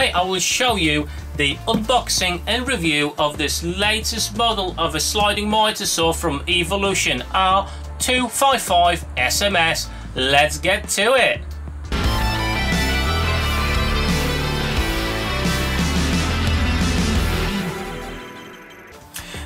Today I will show you the unboxing and review of this latest model of a sliding miter saw from Evolution R255SMS. Let's get to it.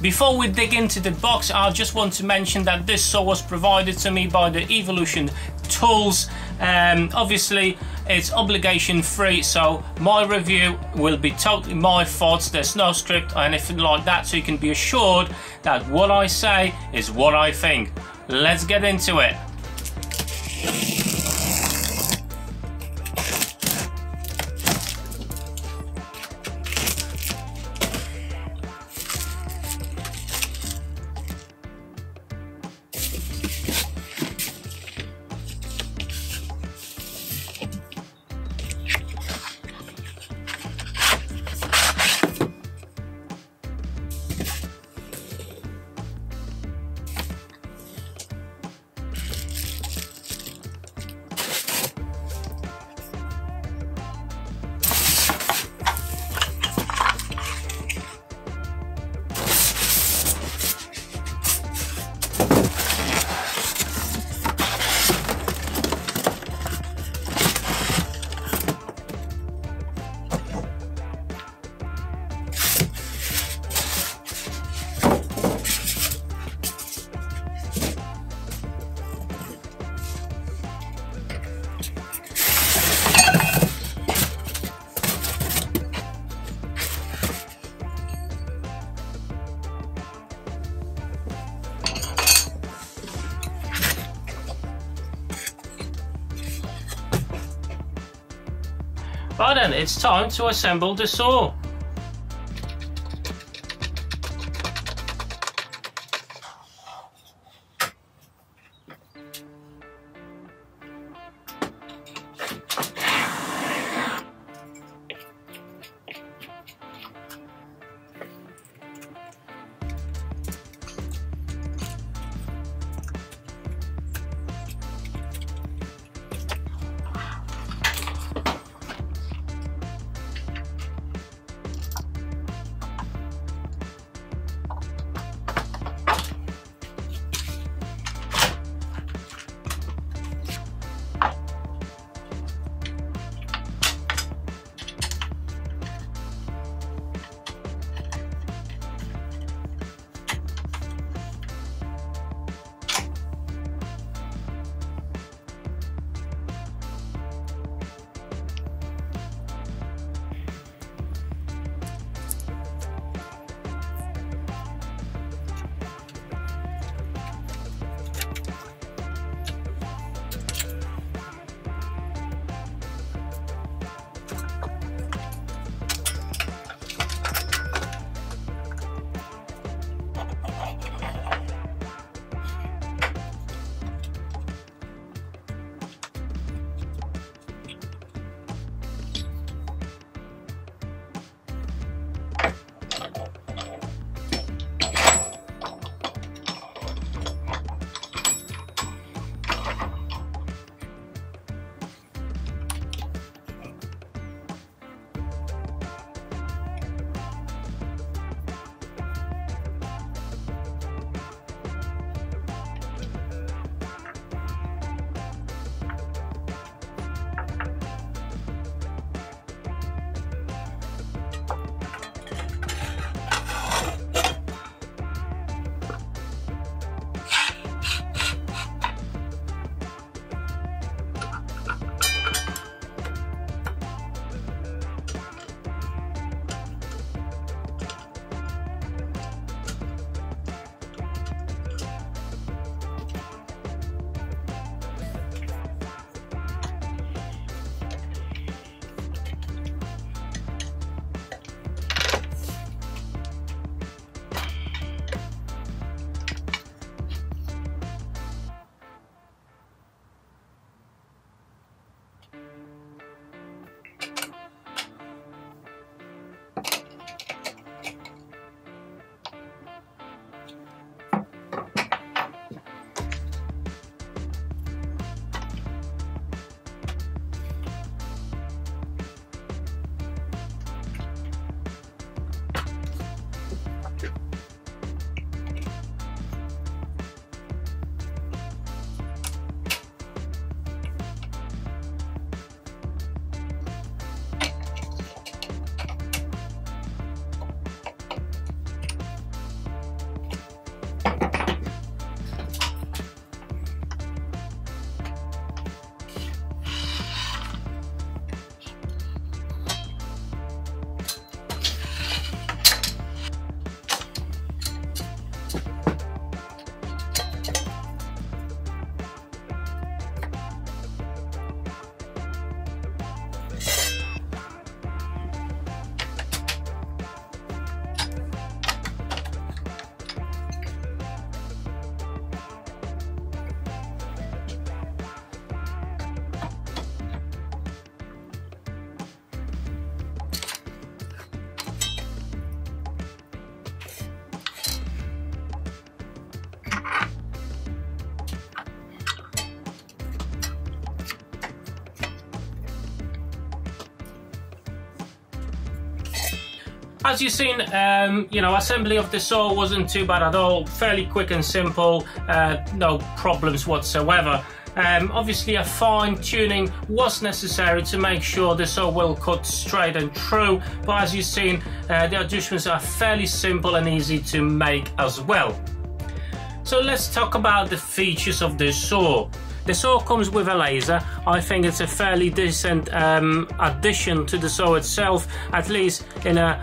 Before we dig into the box, I just want to mention that this saw was provided to me by the Evolution Tools. Obviously it's obligation free, so my review will be totally my fault. There's no script or anything like that, so you can be assured that what I say is what I think. Let's get into it. Right then, it's time to assemble the saw. As you've seen, assembly of the saw wasn't too bad at all, fairly quick and simple, no problems whatsoever. Obviously a fine tuning was necessary to make sure the saw will cut straight and true, but as you've seen, the adjustments are fairly simple and easy to make as well. So let's talk about the features of this saw. The saw comes with a laser. I think it's a fairly decent addition to the saw itself, at least in a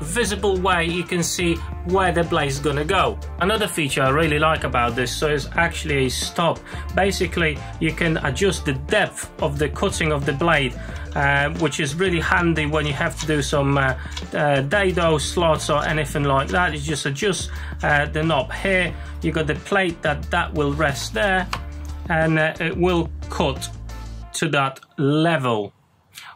visible way. You can see where the blade's gonna go. Another feature I really like about this saw is actually a stop. Basically, you can adjust the depth of the cutting of the blade, which is really handy when you have to do some dado slots or anything like that. You just adjust the knob here. You got the plate that will rest there, and it will cut to that level.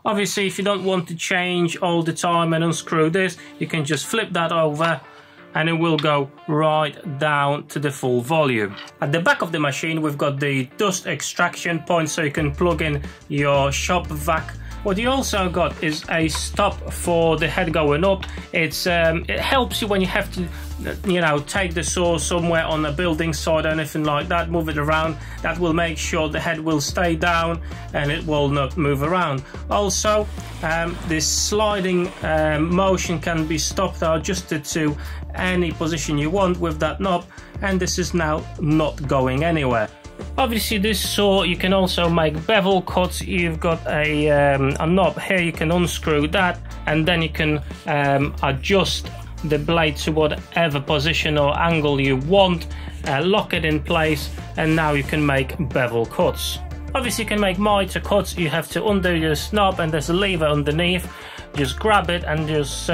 Obviously, if you don't want to change all the time and unscrew this, you can just flip that over and it will go right down to the full volume. At the back of the machine, we've got the dust extraction point, so you can plug in your shop vac. What you also got is a stop for the head going up. It helps you when you have to, take the saw somewhere on a building site or anything like that, move it around. That will make sure the head will stay down and it will not move around. Also, this sliding motion can be stopped or adjusted to any position you want with that knob, and this is now not going anywhere. Obviously, this saw, you can also make bevel cuts. You've got a knob here, you can unscrew that, and then you can adjust the blade to whatever position or angle you want, lock it in place, and now you can make bevel cuts. Obviously, you can make miter cuts. You have to undo this knob, and there's a lever underneath. Just grab it and just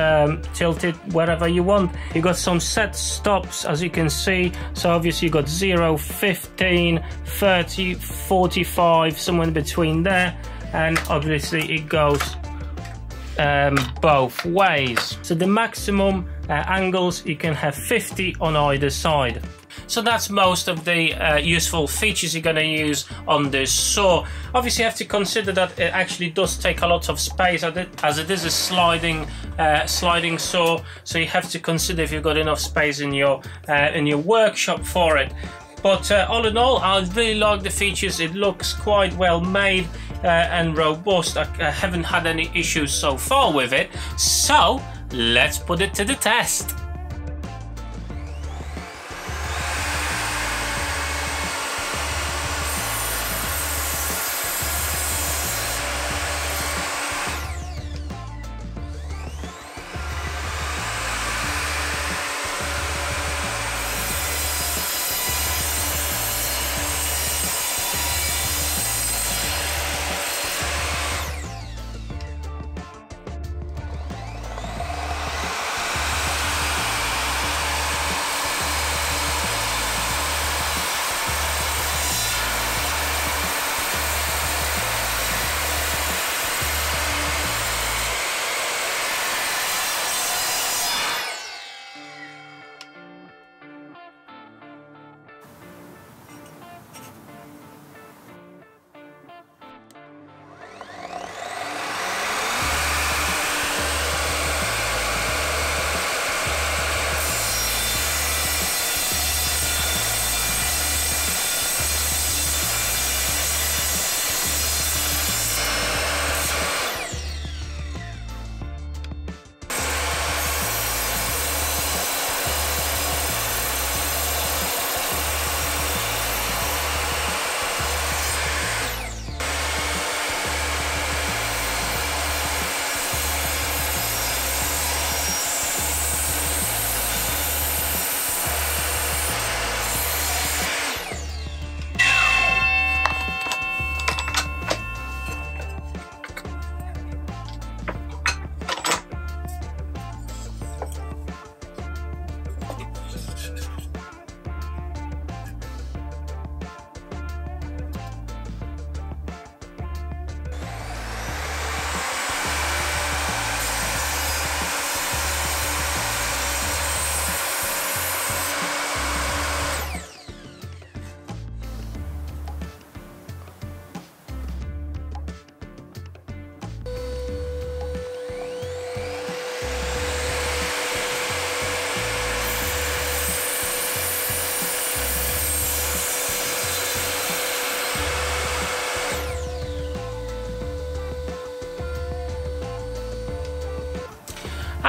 tilt it wherever you want. You got some set stops, as you can see, so obviously you got 0, 15, 30, 45, somewhere in between there, and obviously it goes both ways. So the maximum angles, you can have 50 on either side. So that's most of the useful features you're going to use on this saw. Obviously, you have to consider that it actually does take a lot of space, as it is a sliding saw. So you have to consider if you've got enough space in your workshop for it. But all in all, I really like the features. It looks quite well made and robust. I haven't had any issues so far with it. So let's put it to the test.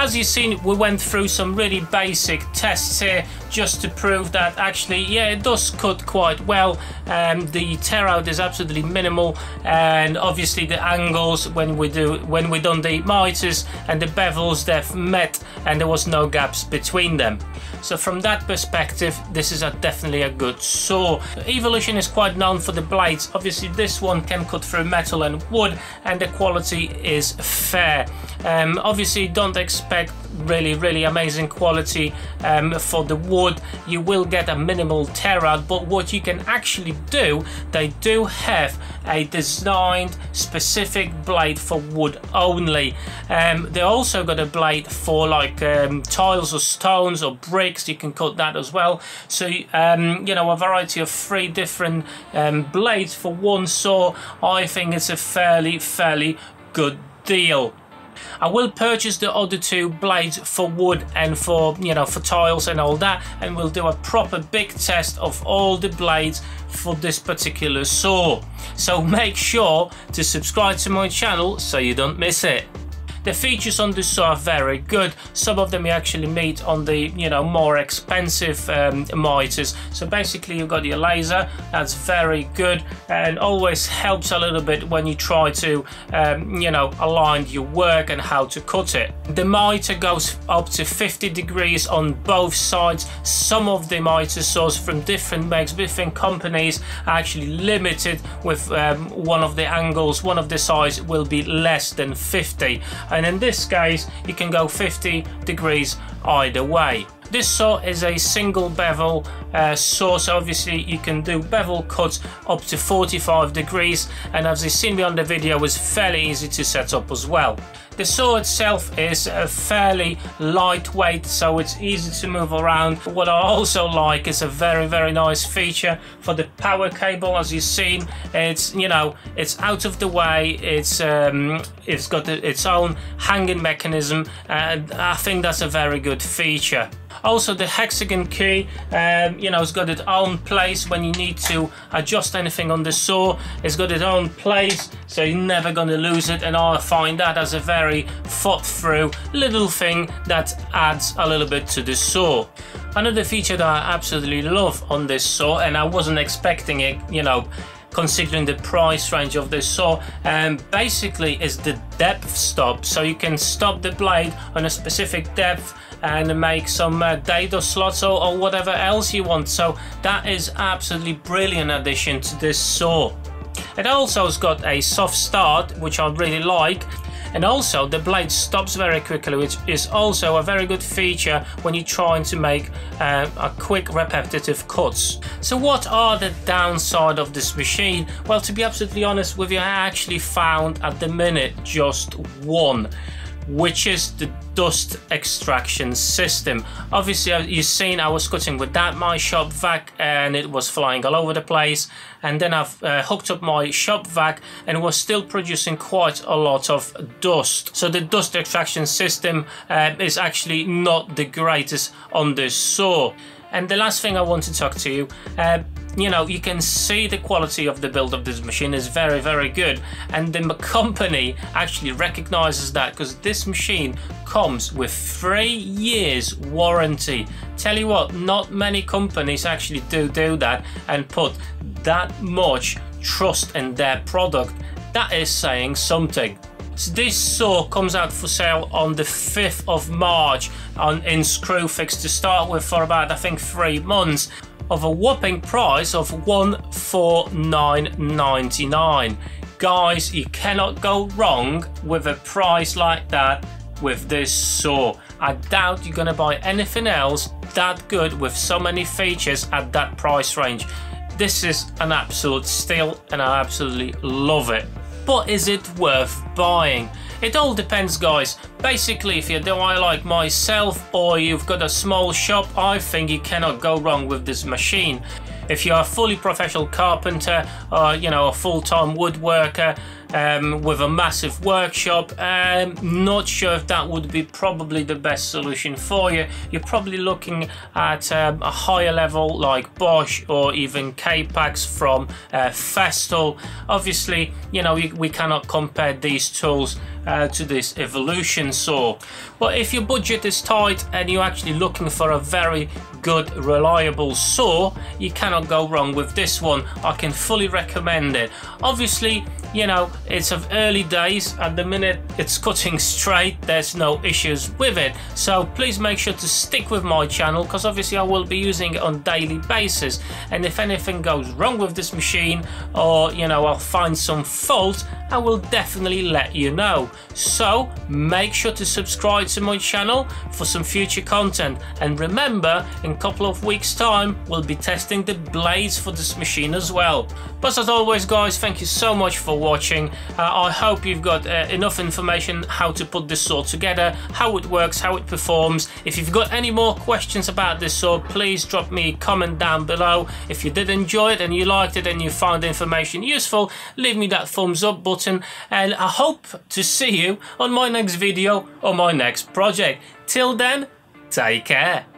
as you've seen, we went through some really basic tests here just to prove that actually, yeah, it does cut quite well. The tear out is absolutely minimal, and obviously the angles when we done the miters and the bevels, they've met and there was no gaps between them. So from that perspective, this is definitely a good saw. Evolution is quite known for the blades. Obviously this one can cut through metal and wood, and the quality is fair. Obviously don't expect really amazing quality for the wood. You will get a minimal tear out, but what you can actually do, they do have a designed specific blade for wood only. They also got a blade for like tiles or stones or bricks. You can cut that as well. So you know, a variety of three different blades for one saw. I think it's a fairly good deal. I will purchase the other two blades for wood and for, you know, for tiles and all that, and we'll do a proper big test of all the blades for this particular saw. So make sure to subscribe to my channel so you don't miss it. The features on this saw are very good. Some of them you actually meet on the, you know, more expensive miters. So basically you've got your laser, that's very good and always helps a little bit when you try to, you know, align your work and how to cut it. The miter goes up to 50 degrees on both sides. Some of the miter saws from different makes, different companies are actually limited with one of the angles, one of the sides will be less than 50. And in this case, you can go 50 degrees either way. This saw is a single bevel saw, so obviously you can do bevel cuts up to 45 degrees, and as you've seen on the video, it's fairly easy to set up as well. The saw itself is fairly lightweight, so it's easy to move around. What I also like is a very nice feature for the power cable. As you've seen, it's, you know, it's out of the way. It's got its own hanging mechanism, and I think that's a very good feature. Also the hexagon key, you know, it's got its own place when you need to adjust anything on the saw. It's got its own place, so you're never going to lose it, and I find that as a very thought through little thing that adds a little bit to the saw. Another feature that I absolutely love on this saw, and I wasn't expecting it, you know, considering the price range of this saw, basically is the depth stop. So you can stop the blade on a specific depth and make some dado slots or whatever else you want. So that is absolutely brilliant addition to this saw. It also has got a soft start, which I really like. And also the blade stops very quickly, which is also a very good feature when you're trying to make a quick repetitive cuts. So what are the downside of this machine? Well, to be absolutely honest with you, I actually found at the minute just one, which is the dust extraction system. Obviously, you've seen I was cutting with that my shop vac and it was flying all over the place, and then I've hooked up my shop vac and was still producing quite a lot of dust. So the dust extraction system is actually not the greatest on this saw. And the last thing I want to talk to you, you know, you can see the quality of the build of this machine is very good, and the company actually recognizes that, because this machine comes with 3 years warranty. Tell you what, not many companies actually do that and put that much trust in their product. That is saying something. So this saw comes out for sale on the 5th of March in Screwfix to start with for about, I think, 3 months, of a whopping price of $149.99. Guys, you cannot go wrong with a price like that with this saw. I doubt you're gonna buy anything else that good with so many features at that price range. This is an absolute steal and I absolutely love it. But is it worth buying? It all depends, guys. Basically, if you're doing like myself or you've got a small shop, I think you cannot go wrong with this machine. If you're a fully professional carpenter or, you know, a full-time woodworker with a massive workshop, not sure if that would be probably the best solution for you. You're probably looking at a higher level like Bosch or even K-Pax from Festool. Obviously, you know, we cannot compare these tools to this Evolution saw. But if your budget is tight and you're actually looking for a very good reliable saw, you cannot go wrong with this one. I can fully recommend it. Obviously, you know, it's of early days. At the minute it's cutting straight, there's no issues with it, so please make sure to stick with my channel, because obviously I will be using it on a daily basis, and if anything goes wrong with this machine, or you know, I'll find some fault, I will definitely let you know. So make sure to subscribe to my channel for some future content, and remember, in a couple of weeks time we'll be testing the blades for this machine as well. But as always guys, thank you so much for watching. I hope you've got enough information how to put this saw together, how it works, how it performs. If you've got any more questions about this saw, please drop me a comment down below. If you did enjoy it and you liked it and you found the information useful, leave me that thumbs up button, and I hope to see you on my next video or my next project. Till then, take care.